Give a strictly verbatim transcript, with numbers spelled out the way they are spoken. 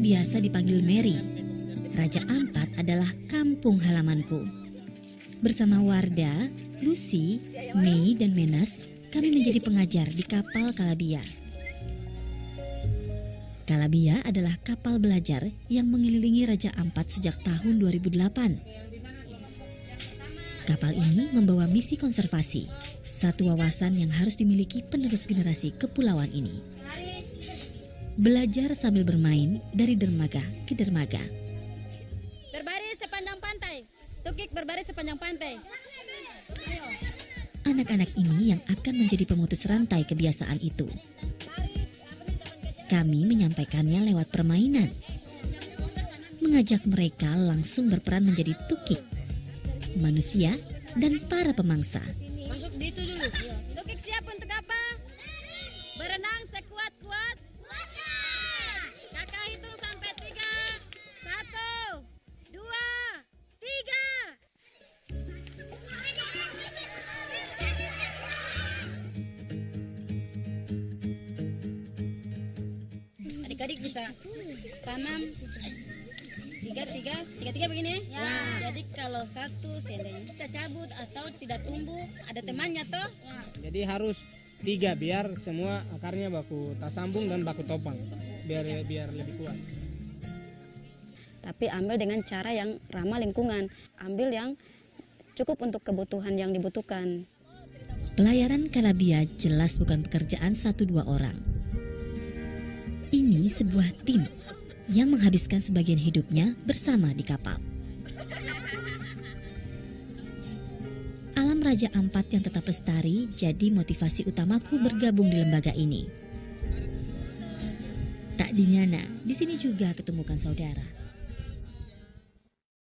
aku biasa dipanggil Mary. Raja Ampat adalah kampung halamanku. Bersama Warda, Lucy, Mei, dan Menas, kami menjadi pengajar di Kapal Kalabia. Kalabia adalah kapal belajar yang mengelilingi Raja Ampat sejak tahun dua ribu delapan. Kapal ini membawa misi konservasi, satu wawasan yang harus dimiliki penerus generasi kepulauan ini. Belajar sambil bermain dari dermaga ke dermaga. Berbaris sepanjang pantai, tukik berbaris sepanjang pantai. Anak-anak ini yang akan menjadi pemutus rantai kebiasaan itu. Kami menyampaikannya lewat permainan, mengajak mereka langsung berperan menjadi tukik, manusia, dan para pemangsa. Masuk di itu dulu. Tukik siap untuk apa? Berenang sekuat-kuat. Kakak hitung sampai tiga. Satu, dua, tiga. Adik-adik bisa tanam tiga tiga tiga tiga begini ya. Jadi kalau satu seandainya kita cabut atau tidak tumbuh, ada temannya toh ya. Jadi harus tiga biar semua akarnya baku tasambung dan baku topang, biar biar lebih kuat. Tapi ambil dengan cara yang ramah lingkungan, ambil yang cukup untuk kebutuhan yang dibutuhkan. Pelayaran Kalabia jelas bukan pekerjaan satu dua orang. Ini sebuah tim yang menghabiskan sebagian hidupnya bersama di kapal. Alam Raja Ampat yang tetap lestari jadi motivasi utamaku bergabung di lembaga ini. Tak dinyana, di sini juga ketemukan saudara.